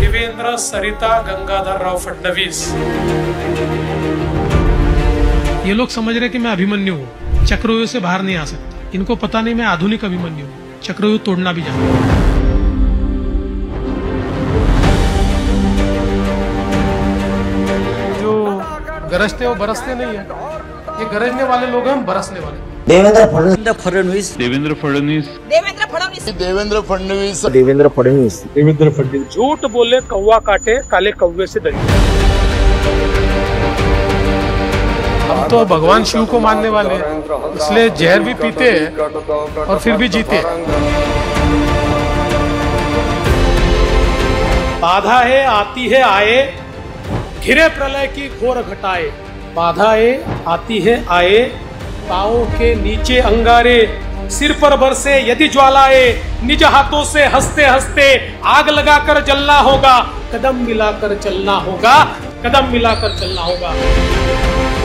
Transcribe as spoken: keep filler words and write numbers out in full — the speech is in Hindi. देवेंद्र सरिता गंगाधर राव फडणवीस। ये लोग समझ रहे कि मैं अभिमन्यु हूँ, चक्रव्यूह से बाहर नहीं आ सकता। इनको पता नहीं मैं आधुनिक अभिमन्यु हूँ, चक्रव्यूह तोड़ना भी जानता हूँ। जो गरजते वो बरसते नहीं है, ये गरजने वाले लोग हैं, हम बरसने वाले। देवेंद्र फडणवीस देवेंद्र फडणवीस देवेंद्र फडणवीस देवेंद्र फडणवीस देवेंद्र फडणवीस देवेंद्र फडणवीस झूठ बोले कौवा काटे, काले कौवे से डरे। अब तो भगवान शिव को मानने वाले हैं, इसलिए जहर भी पीते हैं और फिर भी जीते। बाधा है आती है आए, घिरे प्रलय की घोर घटाए। बाधा है आती है आए, पांव के नीचे अंगारे। सिर पर बरसे यदि ज्वालाए, निज हाथों से हंसते हंसते आग लगाकर जलना होगा। कदम मिलाकर चलना होगा, कदम मिलाकर चलना होगा।